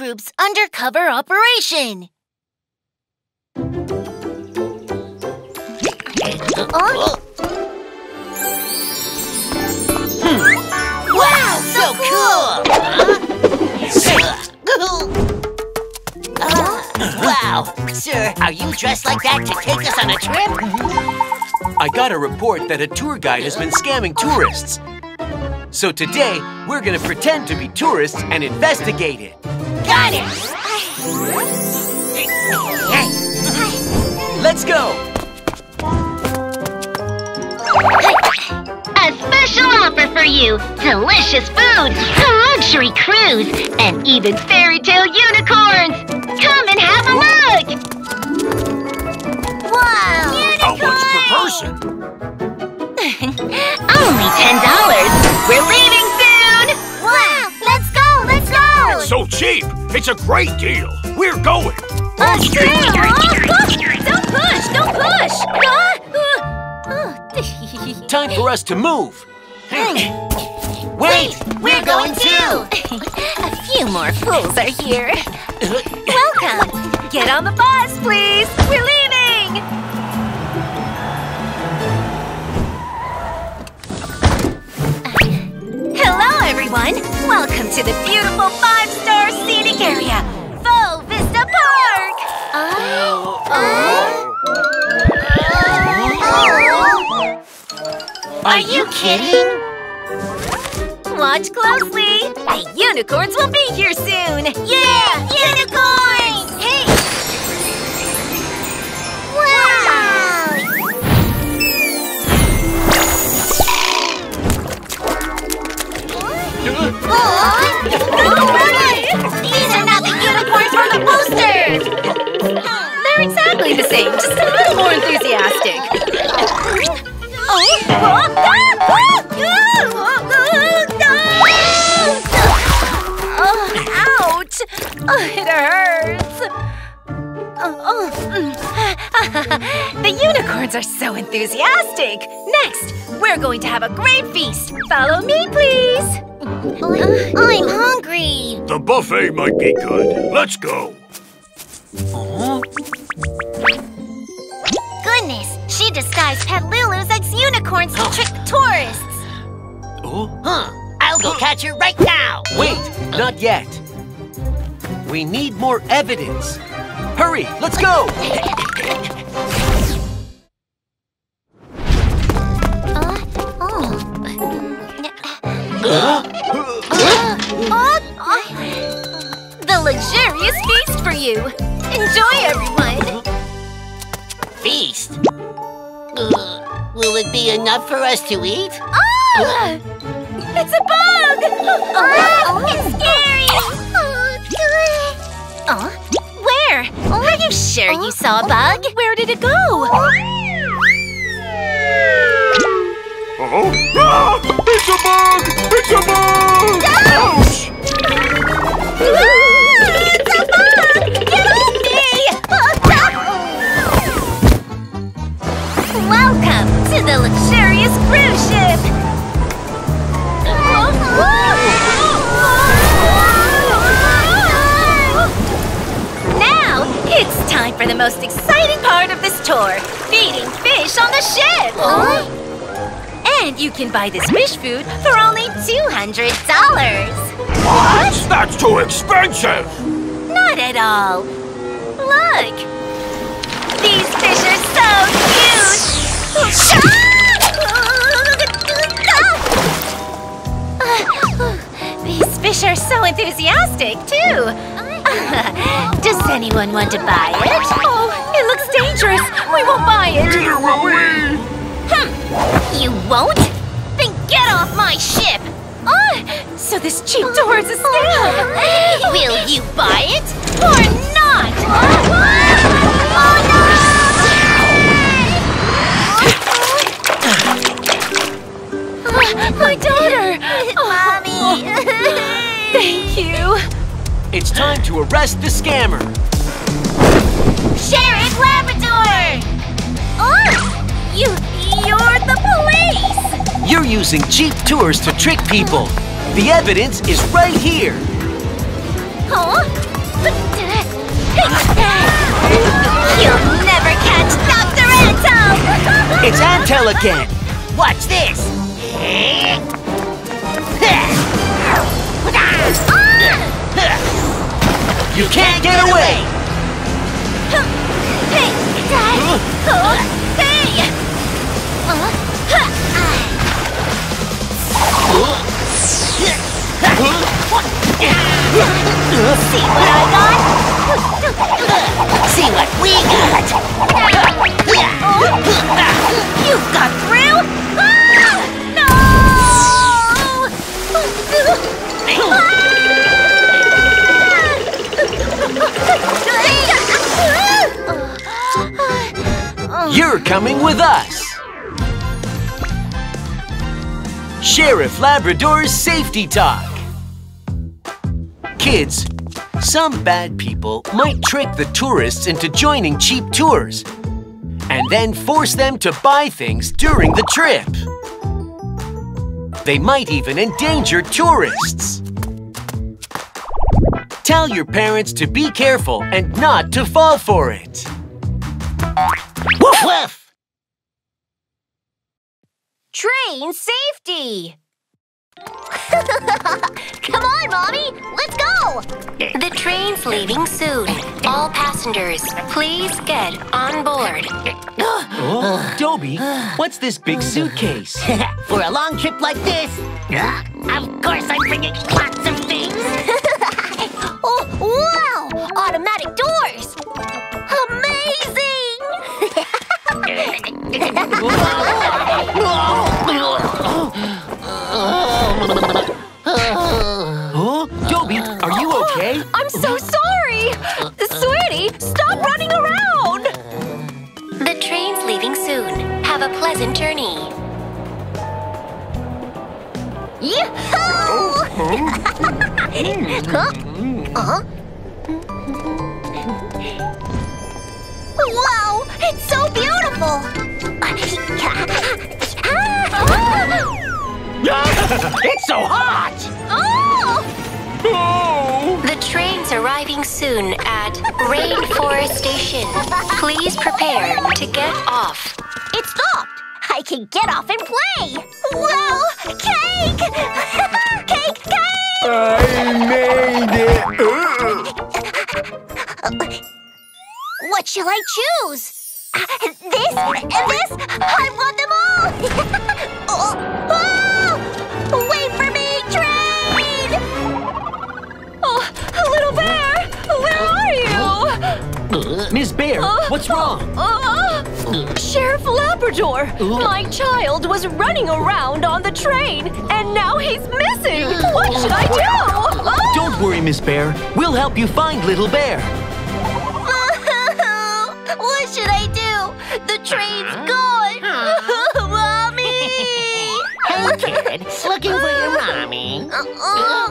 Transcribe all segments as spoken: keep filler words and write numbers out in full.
group's undercover operation. Oh. Hmm. Wow, so cool! Huh? Uh, wow, sir, are you dressed like that to take us on a trip? I got a report that a tour guide has been scamming tourists. So today, we're gonna pretend to be tourists and investigate it. Got it! Let's go! A special offer for you! Delicious food, a luxury cruise, and even fairy tale unicorns! Come and have a look! Wow! Unicorn! How much per person? Only ten dollars! We're leaving soon! Wow! Let's go! Let's go! It's so cheap! It's a great deal! We're going! A sale! Oh, don't push! Don't push! Ah! Time for us to move. Wait, Wait we're going, going too. A few more fools are here. Welcome. Get on the bus, please. We're leaving. Hello, everyone. Welcome to the beautiful five-star scenic area, Faux Vista Park. Oh. Oh. Are you kidding? Watch closely. The unicorns will be here soon. Yeah! Unicorns! Hey! Wow! Oh, these are not the unicorns from the posters! They're exactly the same, just a little more enthusiastic. Oh, ouch! Oh, it hurts. Oh, oh. The unicorns are so enthusiastic. Next, we're going to have a great feast. Follow me, please. I'm, I'm hungry. The buffet might be good. Let's go. Uh-huh. Goodness, she disguised Pet Lulu's ex-unicorns to trick tourists! Oh? Huh, I'll go catch her right now! Wait, not yet. We need more evidence. Hurry, let's go! Uh, oh. uh, uh, uh, the luxurious feast for you! Enjoy, everyone! Feast? Uh, will it be enough for us to eat? Oh! It's a bug! Oh, oh, it's scary! Oh, oh, where? Are you sure you saw a bug? Where did it go? Uh-oh. Ah, it's a bug! It's a bug! Ouch! Ah, it's a bug! Get off me! Oh, welcome to the luxurious cruise ship! Whoa, whoa, whoa, whoa. Now, it's time for the most exciting part of this tour, feeding fish on the ship! Huh? And you can buy this fish food for only two hundred dollars! What? That's too expensive! Not at all! Look! These fish are so cute! These fish are so enthusiastic, too! Does anyone want to buy it? Oh, it looks dangerous! We won't buy it! Neither will we! Hmm. You won't? Then get off my ship! Oh, so this cheap tour is a scam! Will you buy it? Or not? Oh, no! My daughter! Mommy! Thank you! It's time to arrest the scammer! Sheriff Labrador! Oh! You, you're the police! You're using cheap tours to trick people! The evidence is right here! Huh? You'll never catch Doctor Antel! It's Antel again! Watch this! You can't get away! Hey, guys! Oh, hey! See what I got? See what we got! Oh, you got through? Ah, no! Ah! You're coming with us! Sheriff Labrador's Safety Talk. Kids, some bad people might trick the tourists into joining cheap tours and then force them to buy things during the trip. They might even endanger tourists. Tell your parents to be careful and not to fall for it. Woof woof! Train safety! Come on, Mommy! Let's go! The train's leaving soon. All passengers, please get on board. Oh, Dobie, what's this big suitcase? For a long trip like this? Of course I'm bringing lots of things. Oh, wow! Automatic doors! Amazing! Oh, Dobie, are you okay? I'm so sorry! Sweetie, stop running around! The train's leaving soon. Have a pleasant journey. Yee-hoo! Huh? Wow, it's so beautiful! It's so hot! Oh! Oh! The train's arriving soon at Rainforest Station. Please prepare to get off. It stopped! I can get off and play! Wow! Cake! Cake! Cake! I made it! What shall I choose? Uh, this and this? I want them all! Oh, oh! Wait for me, train! Oh, Little Bear! Where are you? Miss Bear, uh, what's wrong? Uh, uh, Sheriff Labrador! My child was running around on the train, and now he's missing! What should I do? Oh. Don't worry, Miss Bear. We'll help you find Little Bear. What should I do? The train's gone! Mommy! Hello, kids. Looking for your mommy. Uh, uh,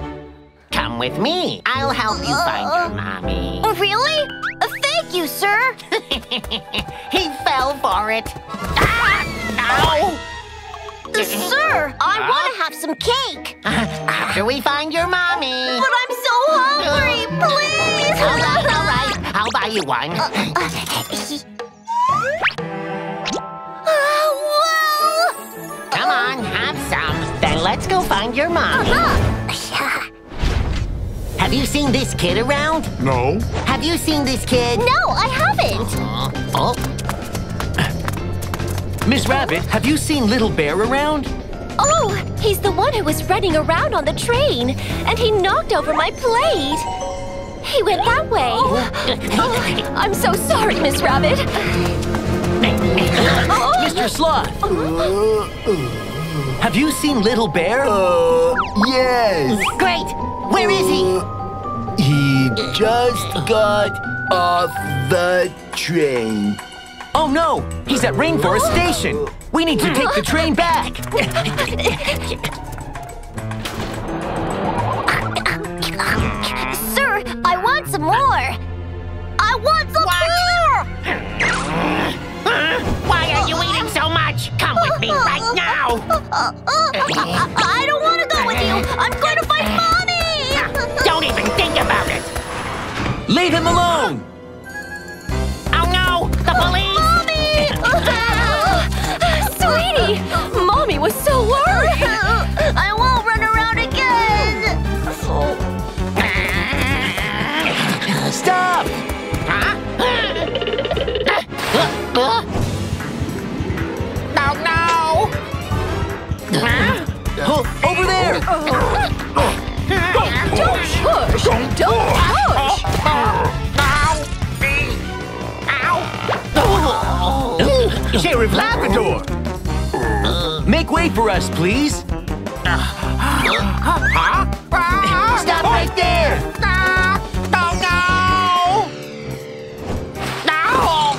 Come with me. I'll help you find your mommy. Oh, really? Uh, thank you, sir. He fell for it. Ah! Ow! Uh, sir, I uh, want to have some cake. After we find your mommy. But I'm so hungry. Please! All right, all right. I'll buy you one. Uh, uh, uh, well. Come on, have some. Then let's go find your mommy. Uh-huh. Have you seen this kid around? No. Have you seen this kid? No, I haven't. Uh-huh. Oh. Miss Rabbit, have you seen Little Bear around? Oh, he's the one who was running around on the train, and he knocked over my plate. He went that way. Oh. Oh, I'm so sorry, Miss Rabbit. Oh. Mister Sloth. Uh, uh, have you seen Little Bear? Uh, yes. Great. Where is he? He just got off the train. Oh, no. He's at Rainforest Station. We need to take the train back. I want some more! I want some what? more! Why are you eating so much? Come with me right now! I don't want to go with you! I'm going to find Mommy! Don't even think about it! Leave him alone! Oh no! The police! Mommy! Oh, sweetie! Mommy was so worried! I won't run around again! Oh. Stop! Huh? Oh no! Huh? Oh, over there! Oh. Oh. Don't push! Don't push! Ow! Ow! Sheriff Labrador! Make way for us, please! Stop right there! Oh no! Ow!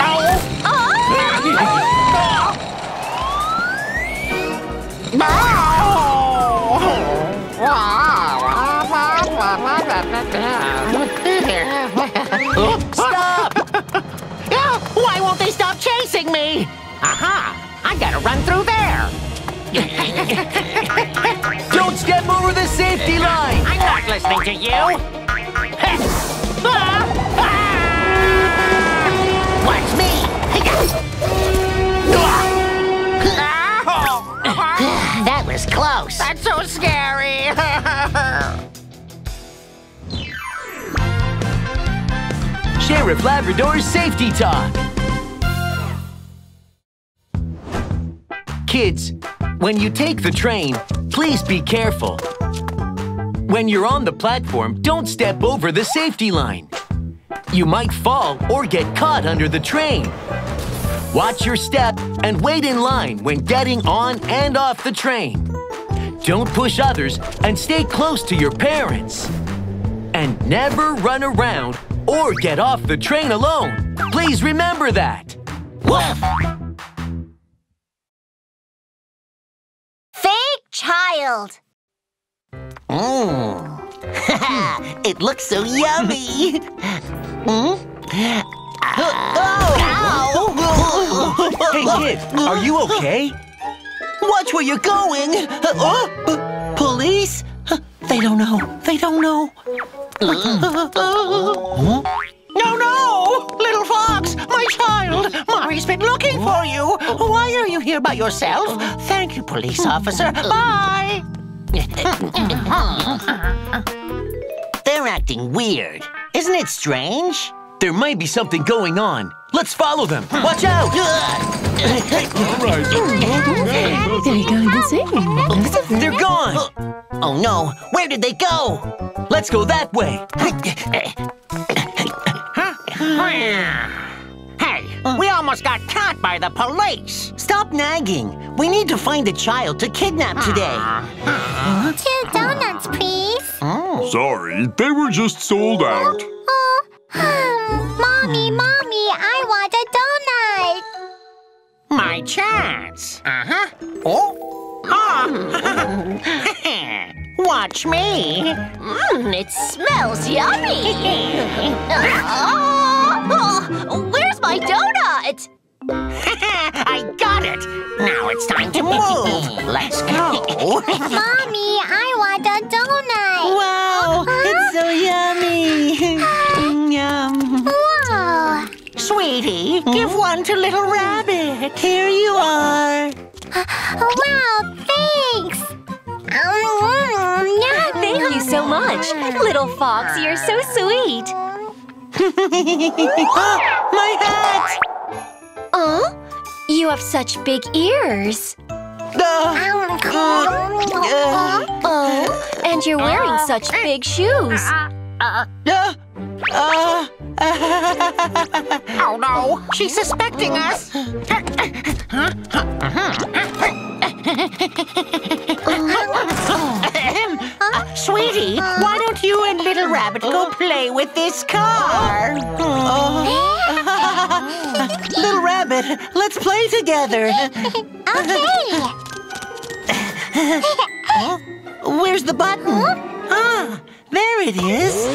Ow! Ow! Ow! Stop! Why won't they stop chasing me? Aha! I gotta run through there! Don't step over the safety line! I'm not listening to you! Watch me! That was close! That's so scary! Sheriff Labrador's Safety Talk. Kids, when you take the train, please be careful. When you're on the platform, don't step over the safety line. You might fall or get caught under the train. Watch your step and wait in line when getting on and off the train. Don't push others and stay close to your parents. And never run around or get off the train alone. Please remember that. Woof! Fake child. Mmm. It looks so yummy. Mm? Oh. Hey, kid, are you okay? Watch where you're going. Oh. Police? They don't know. They don't know. Huh? No, no! Little fox, my child! Mommy's been looking for you! Why are you here by yourself? Thank you, police officer. Bye! They're acting weird. Isn't it strange? There might be something going on. Let's follow them. Watch out! All right. They're going to see. They're gone! Oh no, where did they go? Let's go that way. Hey, we almost got caught by the police. Stop nagging. We need to find a child to kidnap today. Two donuts, please. Oh. Sorry, they were just sold out. Oh, oh. Mommy, Mommy, I want a donut. My chance. Uh-huh. Oh. Oh. Watch me. Mmm, it smells yummy. Oh, oh, where's my donut? I got it. Now it's time to move. Let's go. Mommy, I want a donut. Wow, huh? It's so yummy. Yum. Wow. Sweetie, mm-hmm. Give one to little rabbit. Here you are. Wow, thanks. Yeah, thank you so much. Little fox, you're so sweet. Oh, my hat! Oh, you have such big ears. Uh, uh, oh, and you're wearing such big shoes. Uh, uh, uh, oh no, she's suspecting us. uh, Sweetie, why don't you and Little Rabbit go play with this car? Uh, Little Rabbit, let's play together. Okay. Where's the button? Ah, there it is.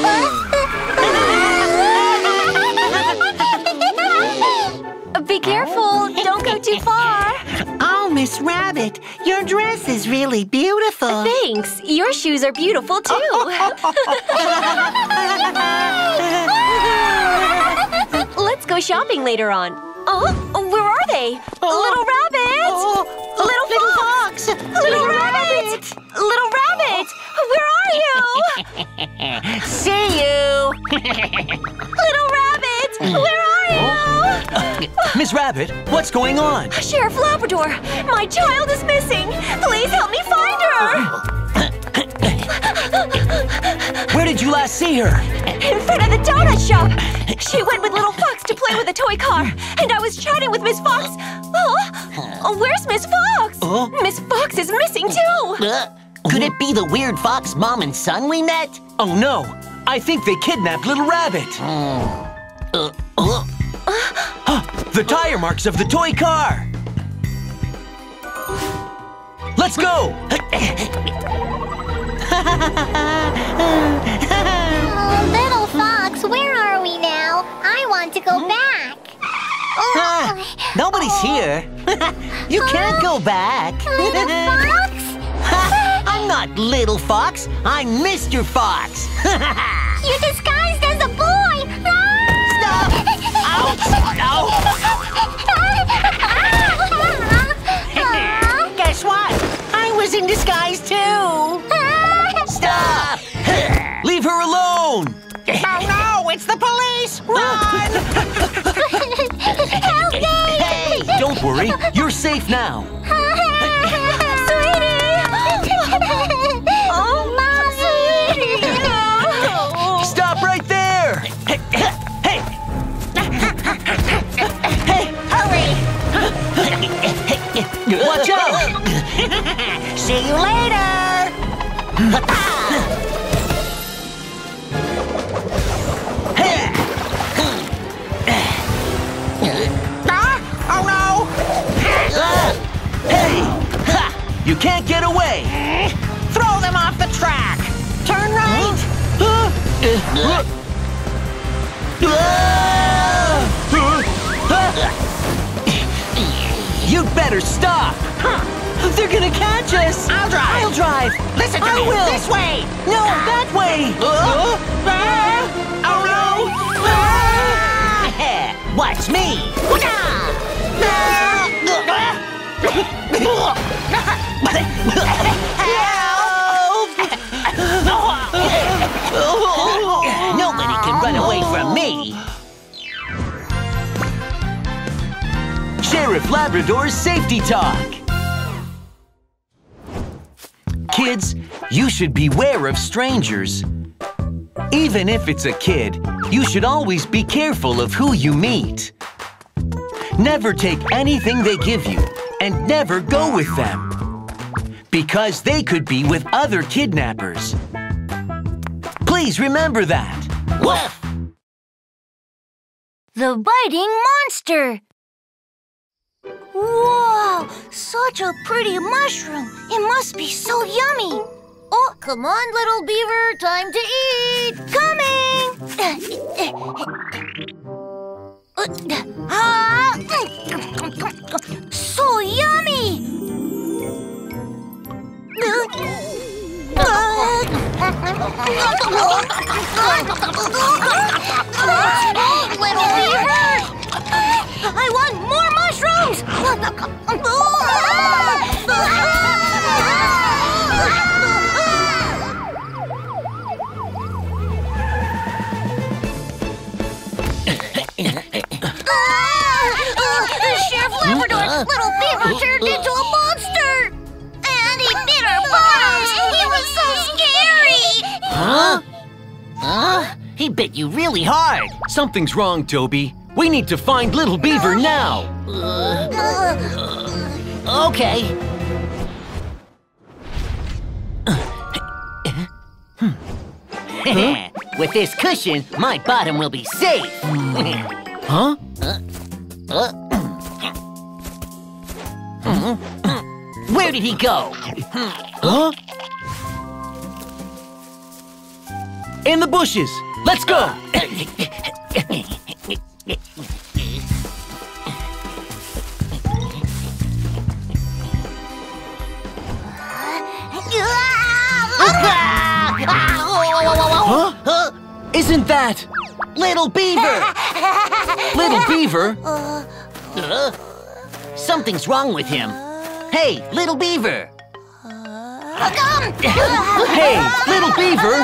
Be careful, don't go too far. Oh, Miss Rabbit. it. Your dress is really beautiful. Thanks. Your shoes are beautiful, too. Let's go shopping later on. Oh, where are they? Oh. Little rabbit! Oh. Oh. Little, little fox! fox. Little, little rabbit! rabbit. Little rabbit! Oh. Where are you? See you! Little rabbit! Where are you? Uh, Miss Rabbit, what's going on? Sheriff Labrador, my child is missing. Please help me find her. Where did you last see her? In front of the donut shop. She went with Little Fox to play with a toy car, and I was chatting with Miss Fox. Oh, where's Miss Fox? Oh? Miss Fox is missing too. Uh, could it be the weird fox mom and son we met? Oh no, I think they kidnapped Little Rabbit. Mm. Uh, uh. The tire marks of the toy car! Let's go! Oh, Little Fox, where are we now? I want to go back. Ah, nobody's oh. here. You can't go back. Little Fox? I'm not Little Fox. I'm Mister Fox. You're disguised as a boy. Stop! Ow! Ow! Guess what? I was in disguise too! Stop! Leave her alone! Oh no! It's the police! Run! Help me! Hey! Don't worry, you're safe now! Sweetie! Oh, Mommy! No! Stop right there! Watch out! See you later! Ah, oh no! Hey! You can't get away! Throw them off the track! Turn right! Huh? You'd better stop! Huh. They're gonna catch us! I'll drive! I'll drive! Listen to I me! Will. This way! No, ah. that way! Uh. Uh. Ah. Oh no! Ah. Watch me! Help! Nobody can run away from me! Sheriff Labrador's Safety Talk. Kids, you should beware of strangers. Even if it's a kid, you should always be careful of who you meet. Never take anything they give you and never go with them, because they could be with other kidnappers. Please remember that. Woof! The biting monster. Wow! Such a pretty mushroom! It must be so yummy! Oh, come on, little beaver! Time to eat! Coming! So yummy! Little beaver! I want more mushrooms! Chef Labrador's little beaver turned into a monster! And he bit our paws! He was so scary! Huh? Huh? He bit you really hard! Something's wrong, Toby. We need to find Little Beaver now! Uh, okay. Huh? With this cushion, my bottom will be safe! Huh? Where did he go? Huh? In the bushes! Let's go! Isn't that Little Beaver? Little Beaver? Uh, something's wrong with him. Hey, Little Beaver! Hey, Little Beaver!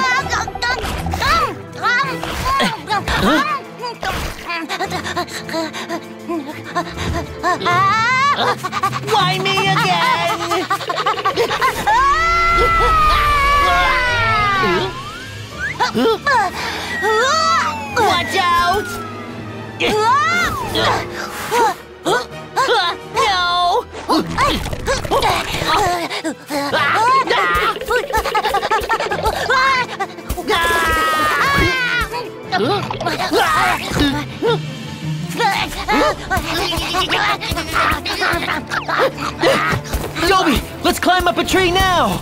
Why me again? Watch out! No! Toby, let's climb up a tree now!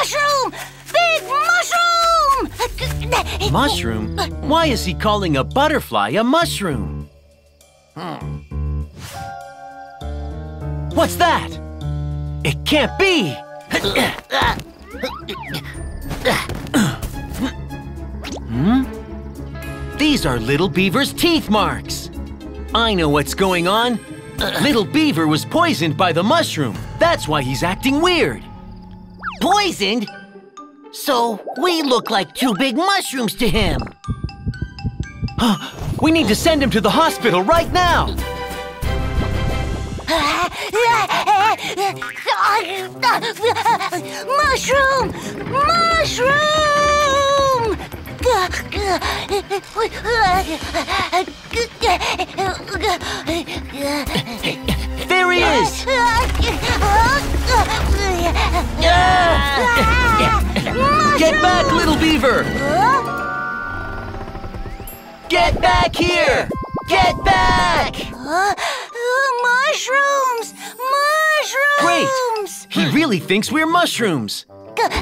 Mushroom! Big mushroom! Mushroom? Why is he calling a butterfly a mushroom? Hmm. What's that? It can't be! Hmm? These are Little Beaver's teeth marks! I know what's going on! Little Beaver was poisoned by the mushroom! That's why he's acting weird! Poisoned? So we look like two big mushrooms to him. We need to send him to the hospital right now. Mushroom! Mushroom! There he is! Get back, Little Beaver! Get back here! Get back! Uh, mushrooms! Mushrooms! Great! He really thinks we're mushrooms.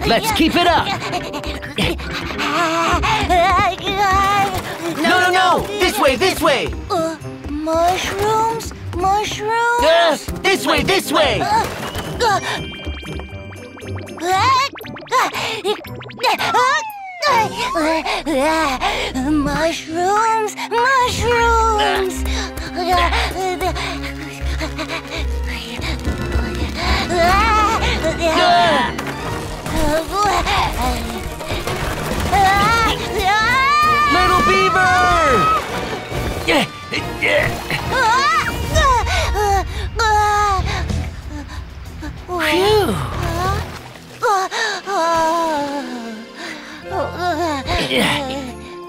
Let's keep it up! No, no, no! This way, this way! Uh, mushrooms? Mushrooms? Uh, this way, this way! Mushrooms, mushrooms! Little Beaver! Phew!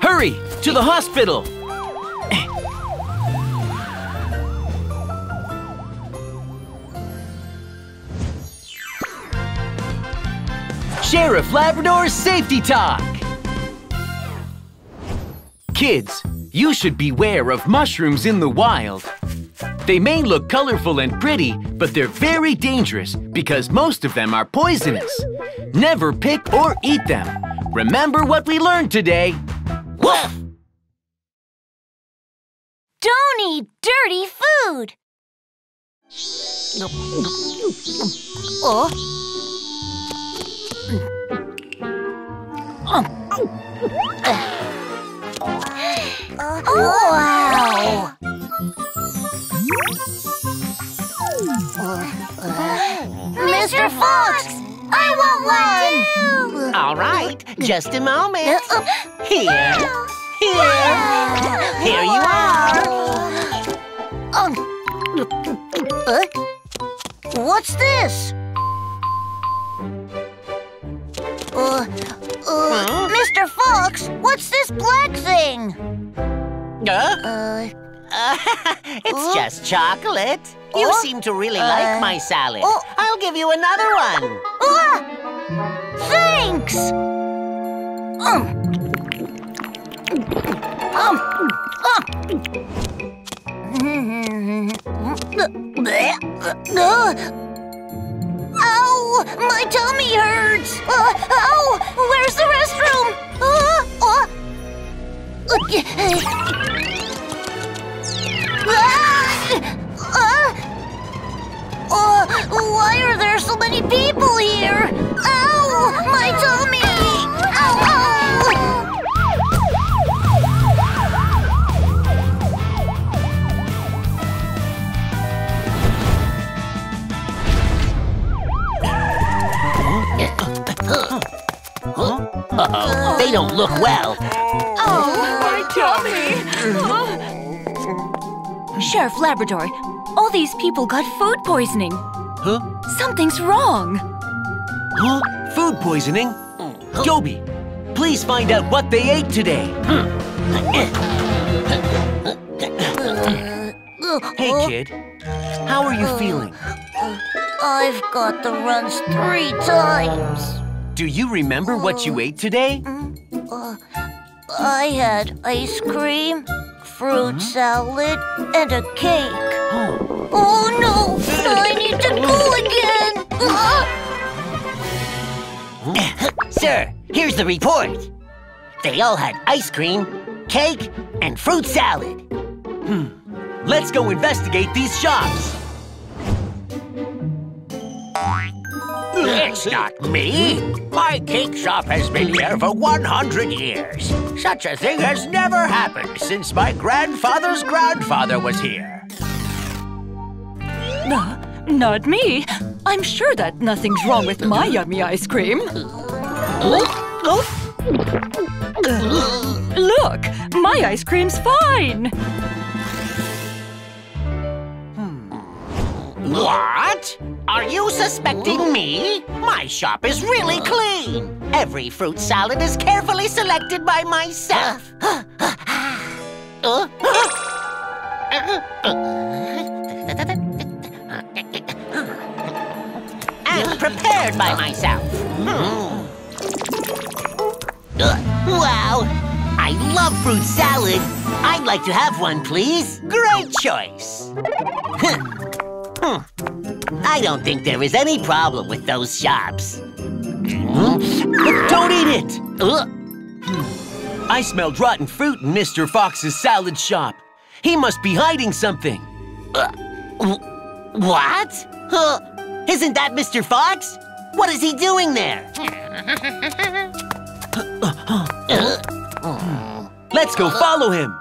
Hurry! To the hospital! Sheriff Labrador's Safety Talk! Kids, you should beware of mushrooms in the wild. They may look colorful and pretty, but they're very dangerous because most of them are poisonous. Never pick or eat them. Remember what we learned today. Woof! Don't eat dirty food. Oh. Oh. Wow. Mister Fox, I want one too! All right, just a moment. Here, here, here you are. What's this? Uh, uh, Mister Fox, what's this black thing? Uh? Uh. It's just chocolate. You seem to really like my salad. I'll give you another one. Thanks! Um. Um. Uh. Ow! My tummy hurts! Uh, ow! Where's the restroom? Uh, uh. Uh, uh. Uh, why are there so many people here? Ow! My tummy! Ow! Ow! Uh-oh, they don't look well. Oh, my tummy! Sheriff Labrador, all these people got food poisoning. Huh? Something's wrong. Huh? Food poisoning? Gobi, please find out what they ate today. Hey, kid. How are you feeling? I've got the runs three times. Do you remember what you ate today? I had ice cream, fruit salad, and a cake. Oh. Oh no! I need to go again! Uh, sir, here's the report. They all had ice cream, cake, and fruit salad. Hmm. Let's go investigate these shops. It's not me. My cake shop has been here for one hundred years. Such a thing has never happened since my grandfather's grandfather was here. Uh, not me. I'm sure that nothing's wrong with my yummy ice cream. Oh, oh. Uh, look, my ice cream's fine. What? Are you suspecting me? My shop is really clean. Every fruit salad is carefully selected by myself. Uh, uh, uh, uh, uh, and prepared by myself. Mm. Uh, wow! I love fruit salad. I'd like to have one, please. Great choice. I don't think there is any problem with those shops. Don't eat it! Uh. I smelled rotten fruit in Mister Fox's salad shop. He must be hiding something. Uh, what? Huh? Isn't that Mister Fox? What is he doing there? Let's go follow him.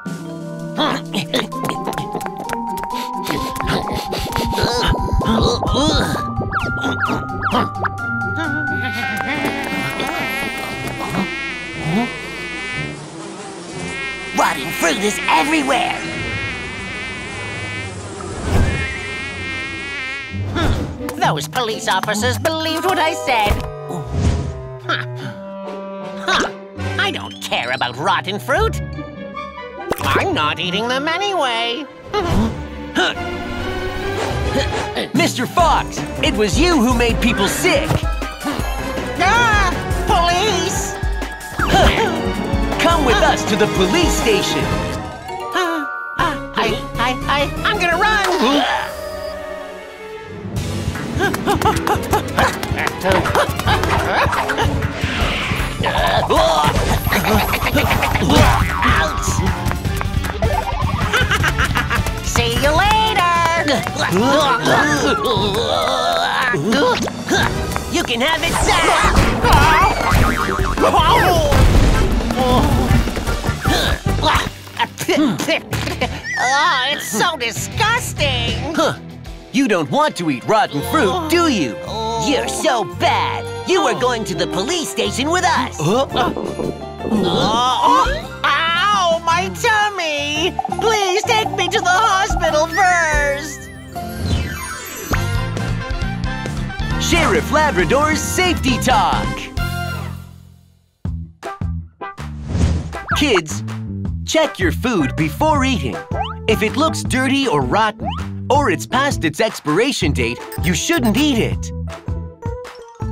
Rotten fruit is everywhere. Those police officers believed what I said. Huh. Huh. I don't care about rotten fruit. I'm not eating them anyway. Mister Fox, it was you who made people sick. Ah, police! Huh. Come with uh, us to the police station. Uh, uh, I, I, I, I'm gonna run. Huh? Ouch! See you later! You can have it, Sam! Oh, it's so disgusting! Huh. You don't want to eat rotten fruit, do you? You're so bad. You are going to the police station with us. Uh, uh, uh, ow, my tummy! Please take me to the hospital first. Sheriff Labrador's Safety Talk. Kids, check your food before eating. If it looks dirty or rotten, or it's past its expiration date, you shouldn't eat it.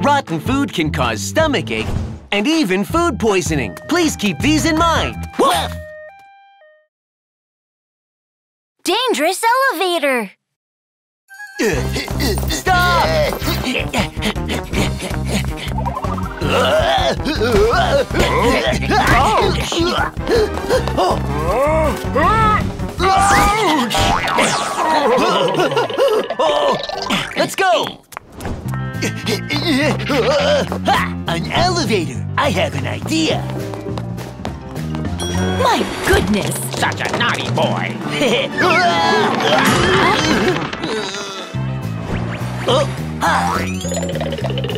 Rotten food can cause stomach ache and even food poisoning. Please keep these in mind. Woof! Dangerous elevator. Stop! Ouch! Let's go! Ha! An elevator! I have an idea! My goodness! Such a naughty boy! Oh, ah.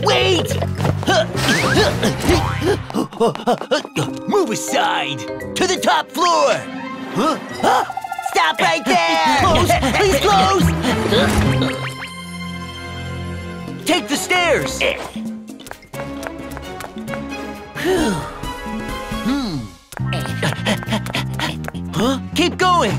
Wait! Move aside! To the top floor! Huh? Ah. Stop right there! Close! Please close! Take the stairs! Hmm. Huh? Keep going!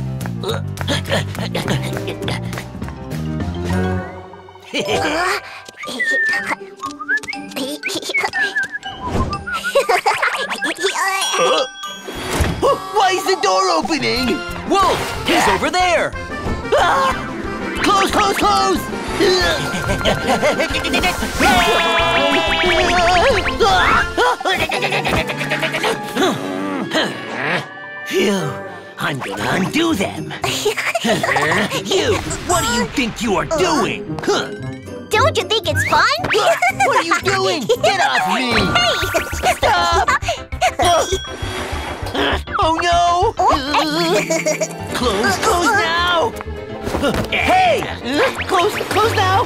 Why is the door opening? Wolf! He's over there! Close, close, close! Phew, I'm gonna undo them. You, what do you think you are doing? Huh? Don't you think it's fun? What are you doing? Get off me! Hey! Stop! Oh no! Close, close now! Hey! Close, close now!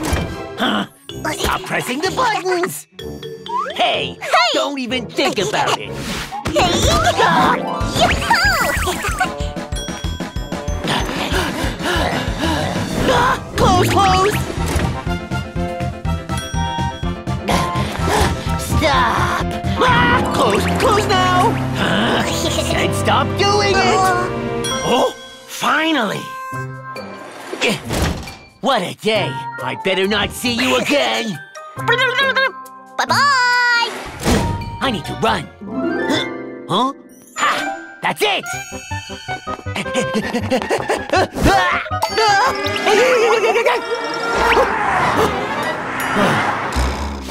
Huh? Stop pressing the buttons! Hey! Hey. Don't even think about it! Close, close! Stop! Ah, close, close now! And stop doing it! Oh, finally! What a day! I better not see you again! Bye-bye! I need to run! Huh? Ha! That's it!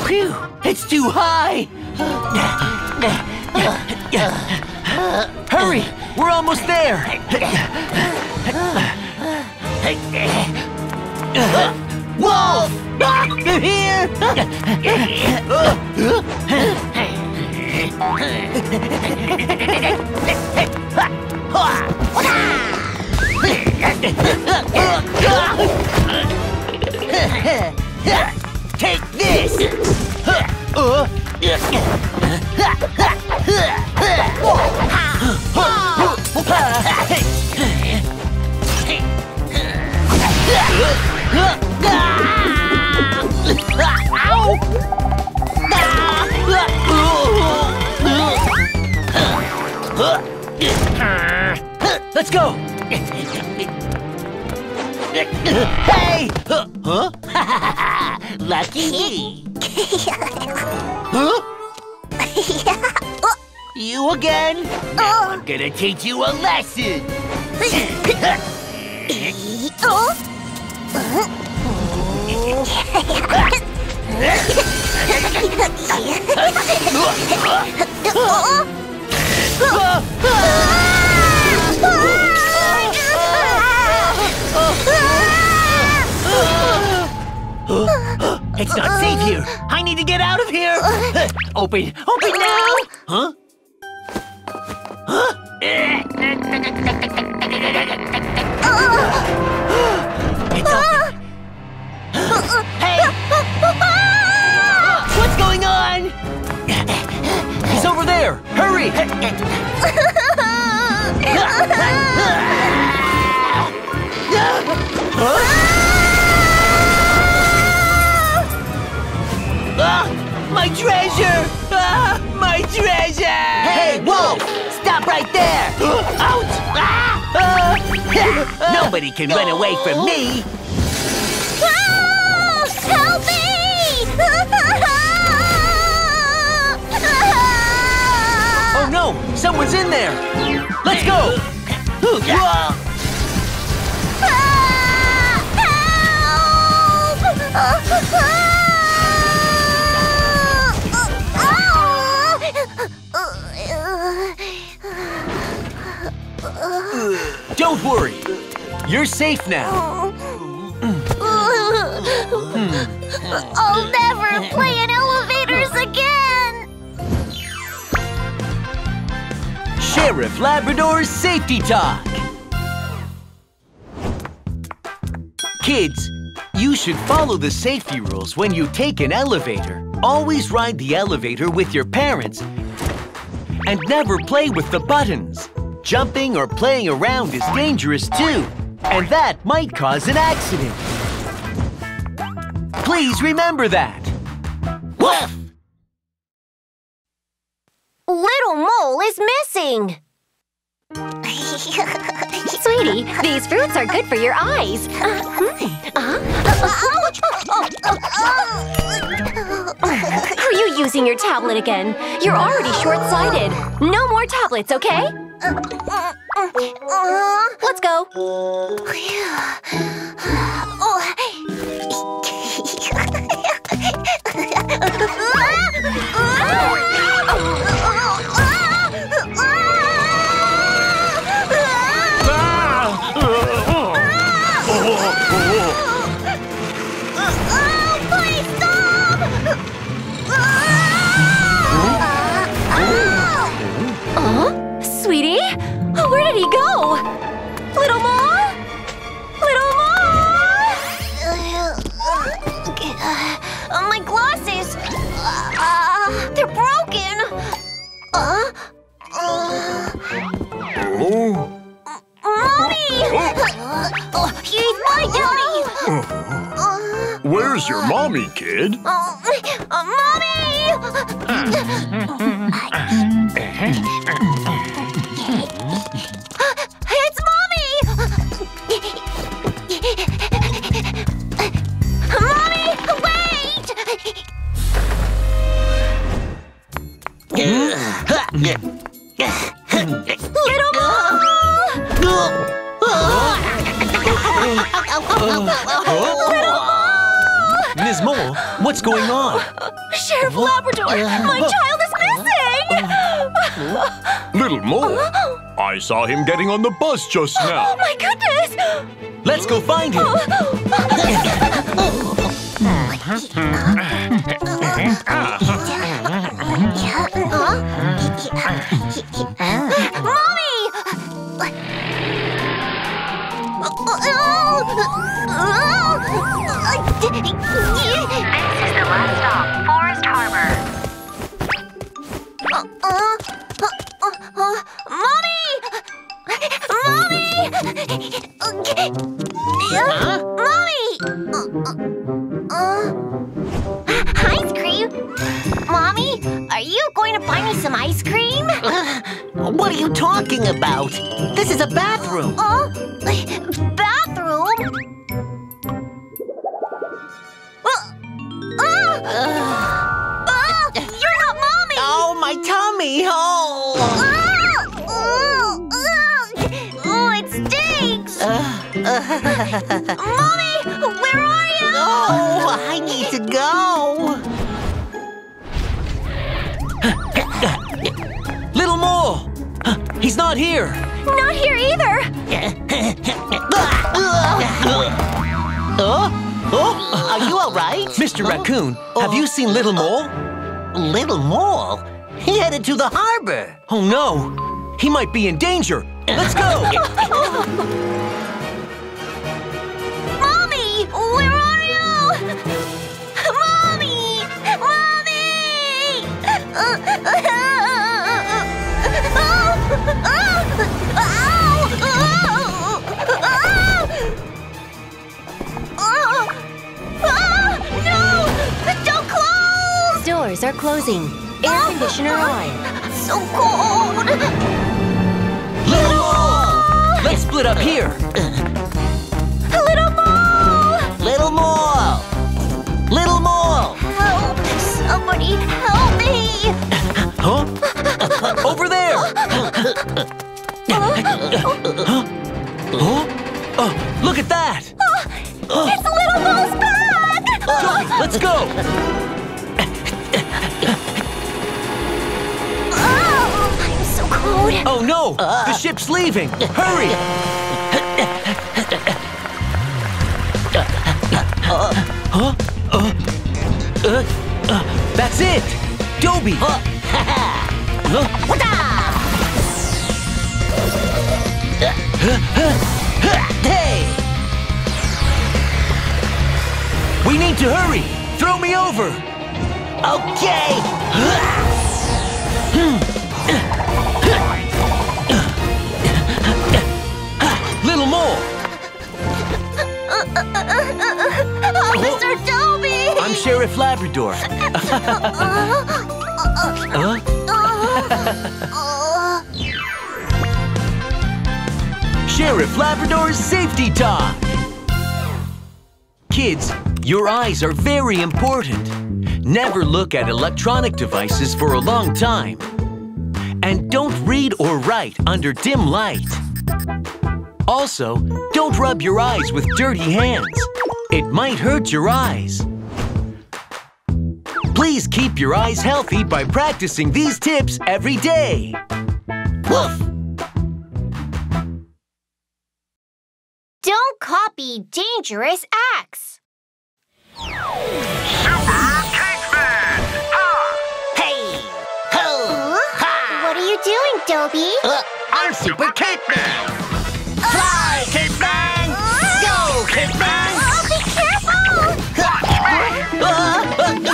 Phew! It's too high! Hurry! We're almost there! Wolf! You're here! Take this! Let's go! Hey! Huh? Lucky me! Huh? You again? Now I'm gonna teach you a lesson! It's not safe here. I need to get out of here. Open, open now. Huh? Huh? It's up. Hey! What's going on? He's over there! Hurry! Ah, my treasure! Ah, my treasure! Hey, Wolf! Stop right there! Ouch! Ah! Nobody can run away from me! Help me! Someone's in there! Let's go! Help! Don't worry! You're safe now! I'll never play in elevators again! Sheriff Labrador's Safety Talk! Kids, you should follow the safety rules when you take an elevator. Always ride the elevator with your parents and never play with the buttons. Jumping or playing around is dangerous too, and that might cause an accident. Please remember that. Woof! Little Mole is missing. Sweetie, these fruits are good for your eyes. Are you using your tablet again? You're already short-sighted. No more tablets, okay? Let's go. Sweetie? Oh, where did he go? Little Mole? Little Mole? Uh, my glasses! Uh, they're broken! Uh, uh. Oh. Mommy! Oh. He's my daddy! Where's your mommy, kid? Uh, uh, mommy! It's Mommy! Mommy, wait! Little Mole! Little Mole! Miz Mole, what's going on? Sheriff Labrador, my child is missing! Little Mole? I saw him getting on the bus just now. Oh, my goodness! Let's go find him. Mommy! This is the last stop, Forest Harbor. Uh, uh, uh, uh, uh, Mommy! Mommy! Okay. Huh? Mommy! Uh, uh. Ice cream? Mommy, are you going to buy me some ice cream? Uh, what are you talking about? This is a bathroom. Uh, bathroom? Uh, uh, uh. Uh, you're not Mommy! Oh, my tummy! Oh! Uh. Mommy, where are you? Oh, I need to go. Little Mole, he's not here. Not here either. Oh, oh, are you all right, Mister Oh. Raccoon? Oh. Have you seen Little Mole? Little Mole? He headed to the harbor. Oh no, he might be in danger. Let's go. Where are you? Mommy! Mommy! No! Don't close! Doors are closing. Air conditioner on. So cold! Little Mole! Let's split up here. Little Mole! Little Mole! Little Mole! Help! Somebody help me! Huh? Over there! Huh? Huh? Oh, look at that! Oh, it's a little mole's back! Sorry, let's go! Oh, I'm so cold! Oh no! Uh, the ship's leaving! Hurry! Uh, huh? Uh, uh, uh, that's it! Dobie! Uh, huh? Hey! We need to hurry! Throw me over! Okay! Little mole! Oh, Mister Dobie! I'm Sheriff Labrador. Huh? Sheriff Labrador's safety talk! Kids, your eyes are very important. Never look at electronic devices for a long time. And don't read or write under dim light. Also, don't rub your eyes with dirty hands. It might hurt your eyes. Please keep your eyes healthy by practicing these tips every day. Woof! Don't copy dangerous acts. Super Cake Man! Ha! Hey! Ho! Huh? Ha! What are you doing, Dobie? Uh, I'm Super Cake Man! Uh, Fly, Cake Man! Uh, Go, Cake Man! Oh, be careful! Watch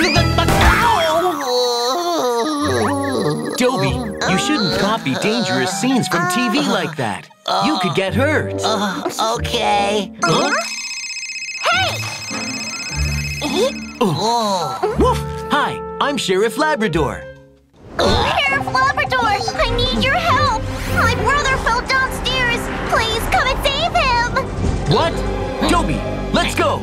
me! Uh, Dobie, you shouldn't copy dangerous scenes from T V like that. Uh, you could get hurt. Uh, okay. Uh, hey! Oh. Woof. Hi, I'm Sheriff Labrador. Uh, Sheriff Labrador, I need your help. My brother fell downstairs. Please come and save him. What? Dobie, let's go.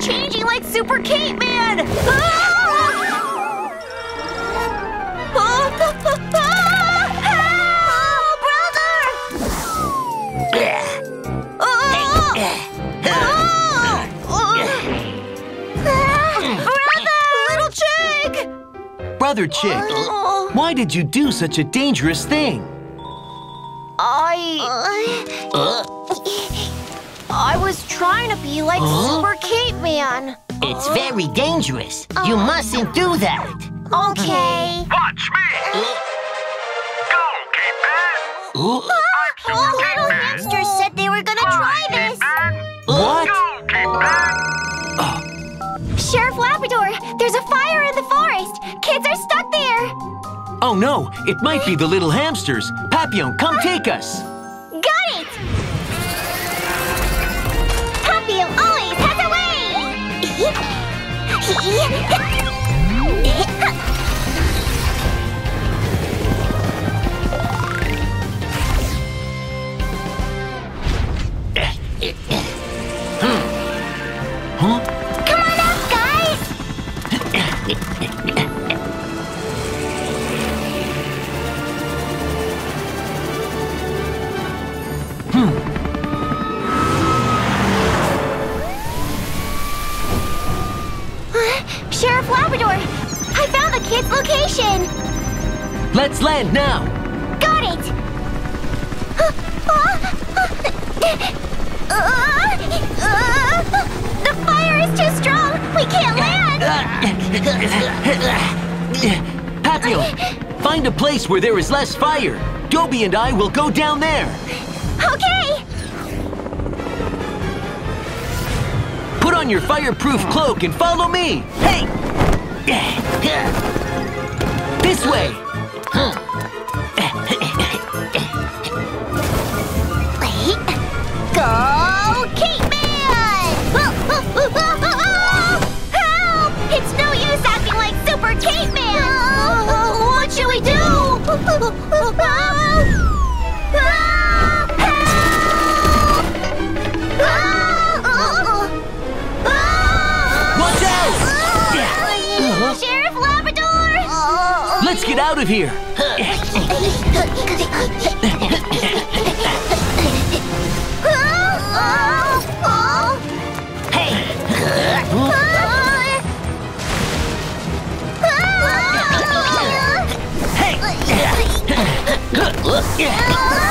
Changing like Super Cake Man! Ah! Ah! Ah! Help, brother! Ah! Ah! Ah! Brother! Little Chick! Brother Chick, oh. Why did you do such a dangerous thing? I... Uh. I was trying to be like huh? Super Cake Man. It's very dangerous. Uh, you mustn't do that. Okay. Watch me. Go, Cake Man. Oh, I'm Super oh, Cake little Man. Hamsters said they were gonna Fly, try this. What? Go, Cake Man. Oh. Sheriff Labrador, there's a fire in the forest. Kids are stuck there. Oh no! It might be the little hamsters. Papillon, come take us. Got it. Huh? Come on up, guys! Hmm. Sheriff Labrador, I found the kid's location! Let's land now! Got it! The fire is too strong! We can't land! Papillon, find a place where there is less fire! Dobie and I will go down there! Okay! Put on your fireproof cloak and follow me! Hey! This way! Go, Cake Man! Help! It's no use acting like Super Cake Man! What should we do? Help! get out of here!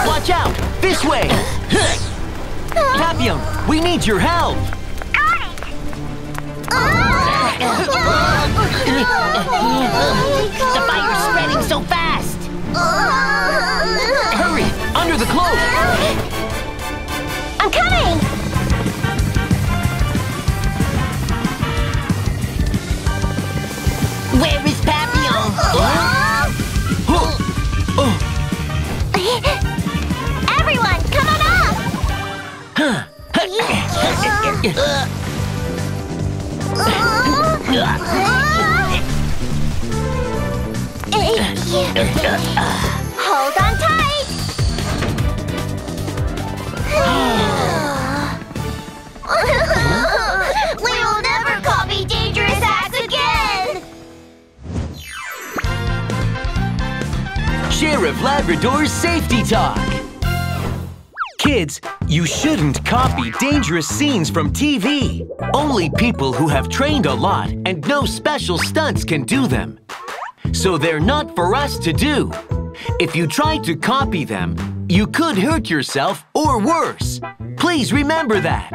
Watch out! This way! Papillon, we need your help! The fire's spreading so fast! Hurry! Under the cloak! I'm coming! Where is Papillon? Everyone, come on up! Hold on tight! We will never copy dangerous acts again! Sheriff Labrador's Safety Talk! Kids, you shouldn't copy dangerous scenes from T V. Only people who have trained a lot and know special stunts can do them. So they're not for us to do. If you try to copy them, you could hurt yourself or worse. Please remember that.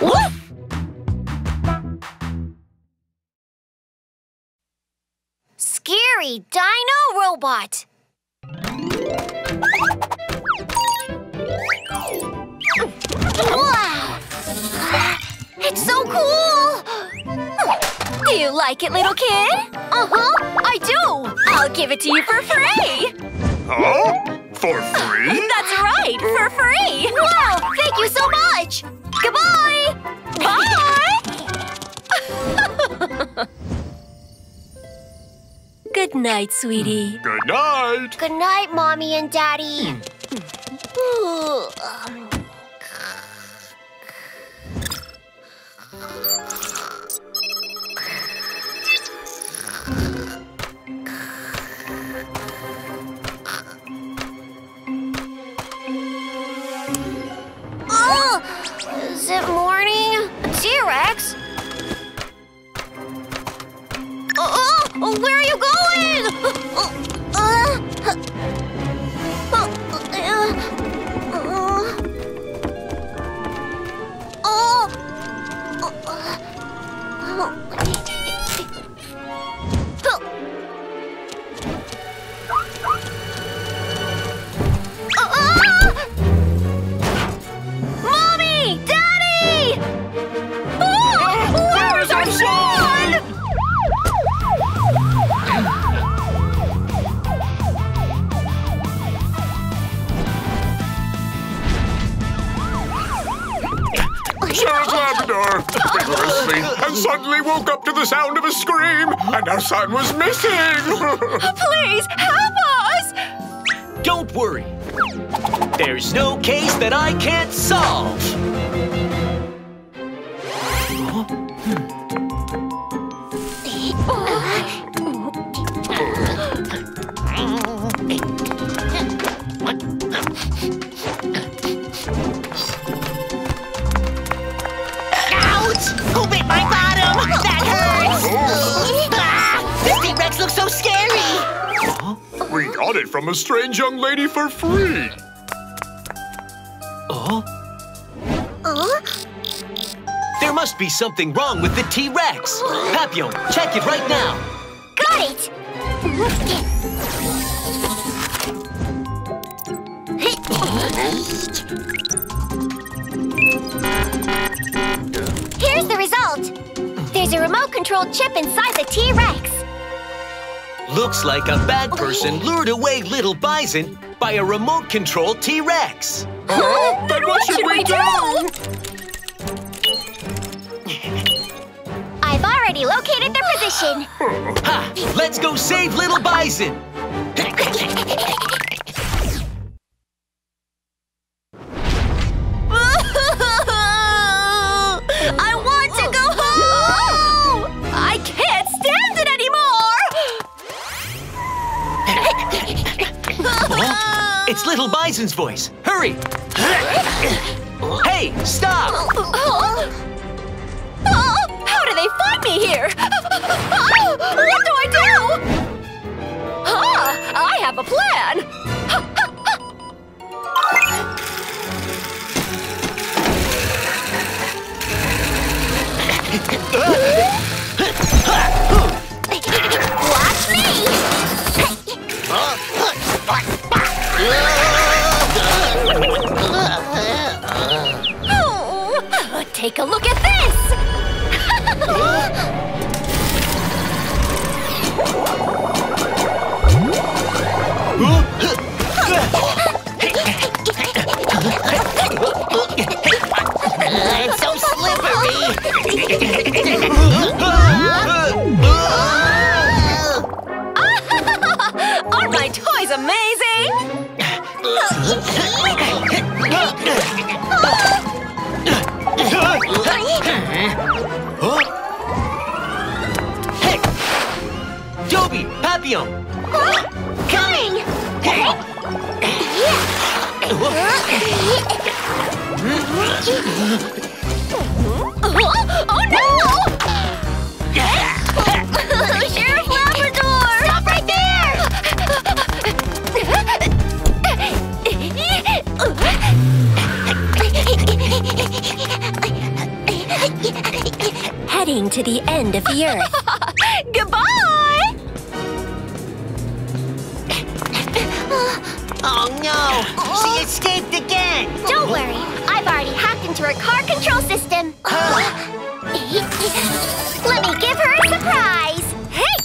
What? Scary dino robot. Wow! It's so cool! Do you like it, little kid? Uh-huh, I do! I'll give it to you for free! Huh? For free? That's right, for free! Wow, thank you so much! Goodbye! Bye! Good night, sweetie. Good night! Good night, Mommy and Daddy. Oh, is it morning? T-Rex? Oh, oh, where are you going? Uh, uh, uh, uh, and suddenly woke up to the sound of a scream, and our son was missing! Please, help us! Don't worry. There's no case that I can't solve! From a strange young lady for free. Oh? Uh? There must be something wrong with the T-Rex. Papillon, check it right now. Got it! Here's the result. There's a remote-controlled chip inside the T-Rex. Looks like a bad person lured away little bison by a remote-controlled T-Rex. Huh? Then what should we do? I've already located their position. Ha! Let's go save little bison. Little Bison's voice. Hurry! Hey, stop! Oh, how do they find me here? Oh, what do I do? Ah, I have a plan! Watch me! Oh, take a look at this! It's so slippery! Aren't my toys amazing? Hey! Dobby, Papillon! Huh? Coming! Hey! Oh, oh no! Sheriff Labrador! Stop right there! Heading to the end of the earth. Goodbye! Oh no! She escaped again! Don't worry, I've already hacked into her car control system. Let me give her a surprise! Hey!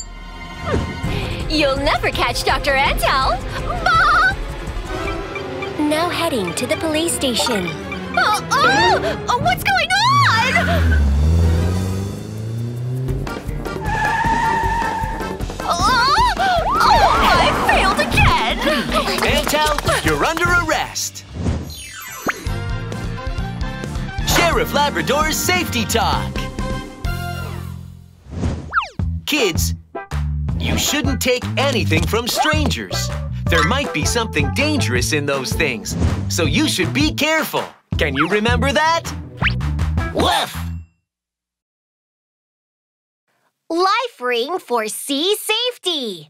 You'll never catch Doctor Antel! Bye! Now heading to the police station. Oh, oh, oh, what's going on? Oh, oh, I failed again! Antel, you're under arrest. Sheriff Labrador's safety talk. Kids, you shouldn't take anything from strangers. There might be something dangerous in those things, so you should be careful. Can you remember that? Woof! Life ring for sea safety.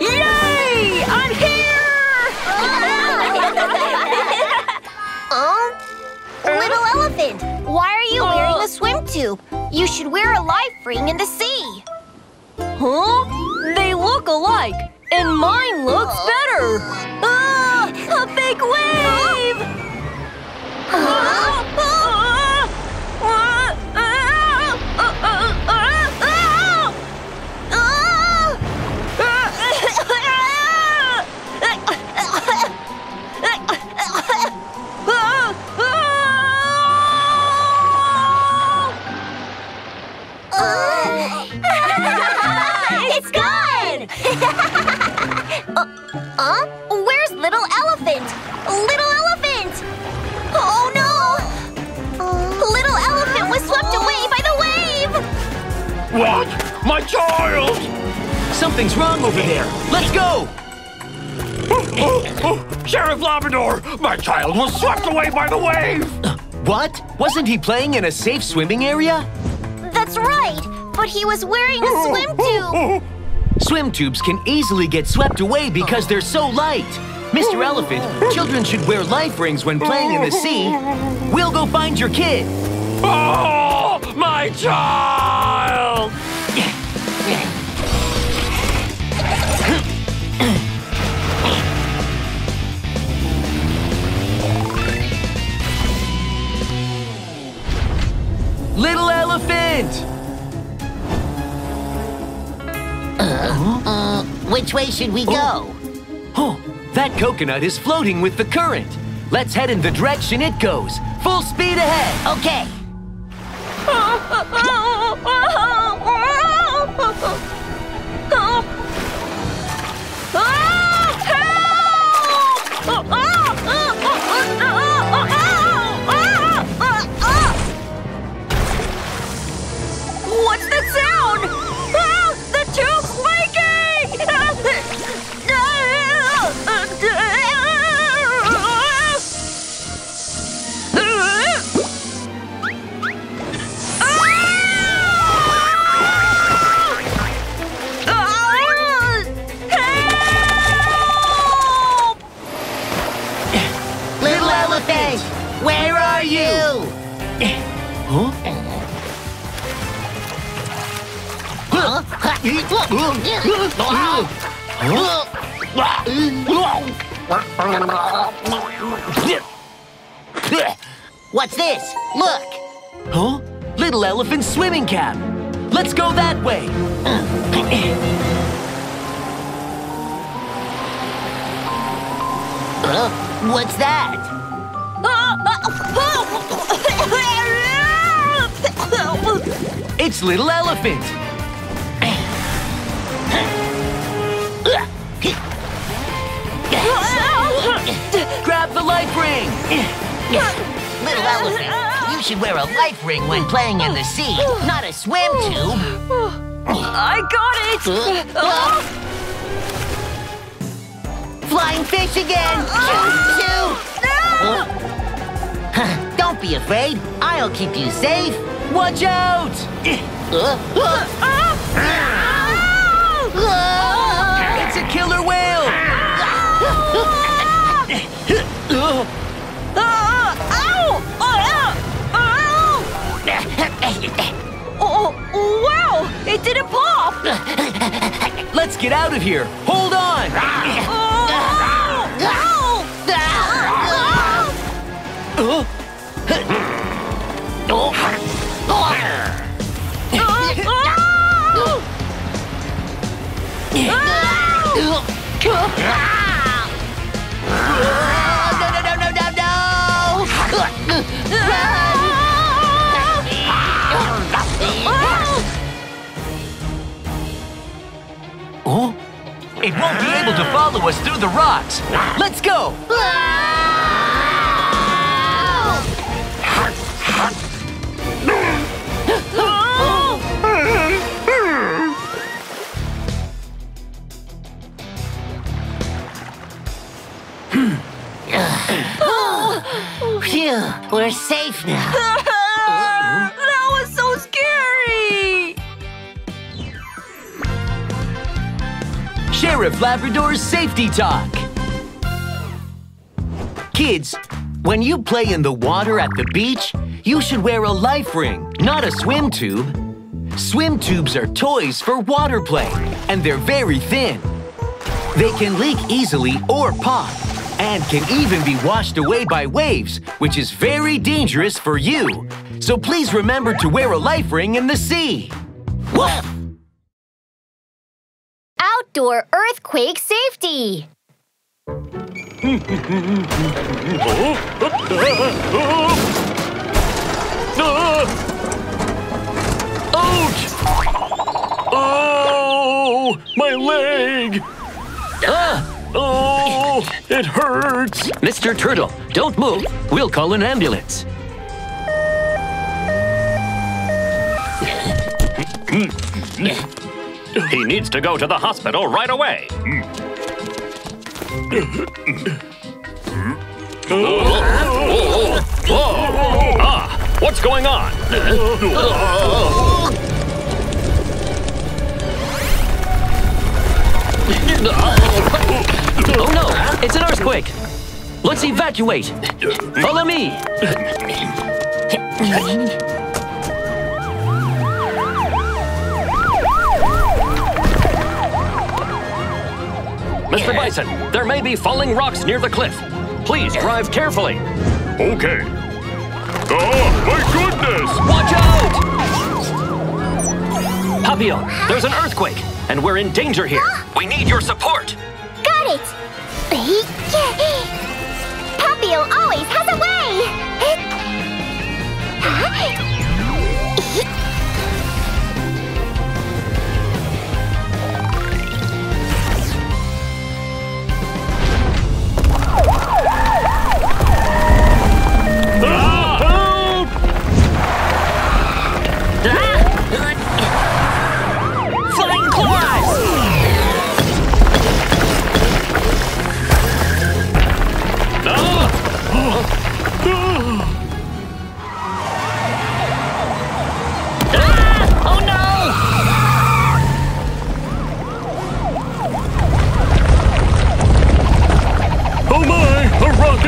Yay! I'm here! Oh, little elephant, why are you wearing a swim tube? You should wear a life ring in the sea. Huh? They look alike, and mine looks better! Ah! A big wave! Huh? Ah, ah, It's gone! uh, huh? Where's Little Elephant? Little Elephant! Oh no! Little Elephant was swept away by the wave! What? My child! Something's wrong over there. Let's go! Oh, oh, oh. Sheriff Labrador! My child was swept away by the wave! Uh, what? Wasn't he playing in a safe swimming area? That's right! But he was wearing a swim tube! Swim tubes can easily get swept away because they're so light! Mister Elephant, children should wear life rings when playing in the sea. We'll go find your kid! Oh, my child! Little Elephant! Uh, uh, which way should we go? Oh. oh, that coconut is floating with the current. Let's head in the direction it goes. Full speed ahead. Okay. What's that sound? Where are you? Huh? Huh? What's this? Look! Huh? Little elephant swimming cap. Let's go that way. Uh, what's that? It's Little Elephant. Grab the life ring. Little Elephant, you should wear a life ring when playing in the sea, not a swim tube. I got it. Uh, oh. Flying fish again! Shoot! Shoot! No! Don't be afraid. I'll keep you safe. Watch out! It's a killer whale! Oh, wow! It didn't pop! Let's get out of here. Hold on! Oh, it won't be able to follow us through the rocks. Let's go. Phew, we're safe now. That was so scary! Sheriff Labrador's Safety Talk. Kids, when you play in the water at the beach, you should wear a life ring, not a swim tube. Swim tubes are toys for water play, and they're very thin. They can leak easily or pop, and can even be washed away by waves, which is very dangerous for you. So please remember to wear a life ring in the sea. Whoa. Outdoor earthquake safety. Ouch! Oh, my leg! Ah! Oh, it hurts! Mister Turtle, don't move. We'll call an ambulance. He needs to go to the hospital right away. Oh. Oh. Ah! What's going on? Oh no, it's an earthquake. Let's evacuate. Follow me. Mister Bison, there may be falling rocks near the cliff. Please drive carefully. Okay. Oh, my goodness! Watch out! Papillon, there's an earthquake, and we're in danger here. We need your support. Got it. Papillon always has a way. Ah! Flying claws! Ah!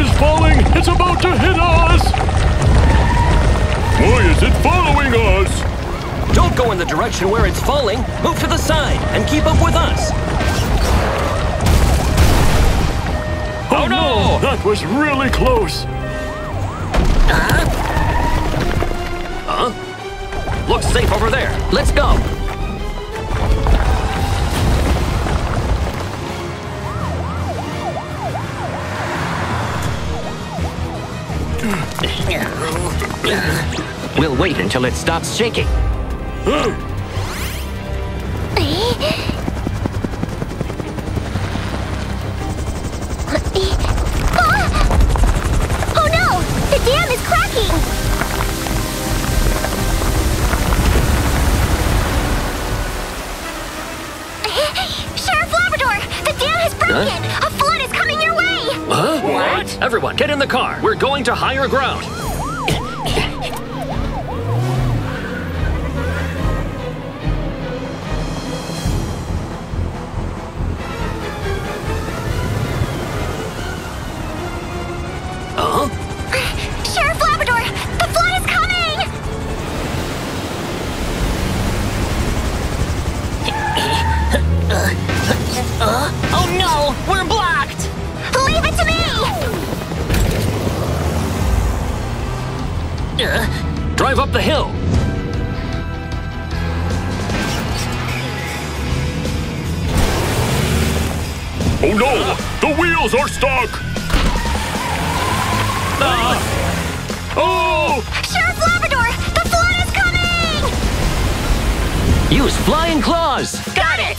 is falling! It's about to hit us! Why is it following us? Don't go in the direction where it's falling. Move to the side and keep up with us. Oh, oh no! That was really close. Uh-huh. Huh? Looks safe over there. Let's go. We'll wait until it stops shaking. Oh no! The dam is cracking! Sheriff Labrador! The dam has broken! Huh? A flood is coming your way! Huh? What? Everyone, get in the car! We're going to higher ground! Drive up the hill. Oh no! The wheels are stuck! Ah. Oh! Sheriff Labrador! The flood is coming! Use flying claws! Got it!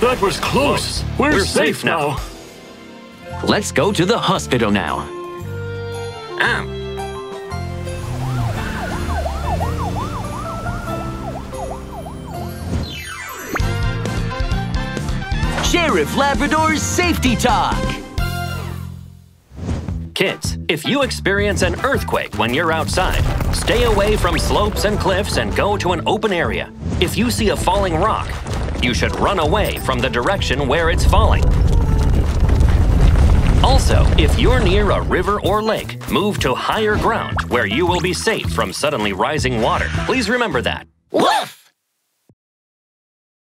That was close. We're, We're safe, safe now. now. Let's go to the hospital now. Um. Sheriff Labrador's Safety Talk. Kids, if you experience an earthquake when you're outside, stay away from slopes and cliffs and go to an open area. If you see a falling rock, you should run away from the direction where it's falling. Also, if you're near a river or lake, move to higher ground where you will be safe from suddenly rising water. Please remember that. Woof!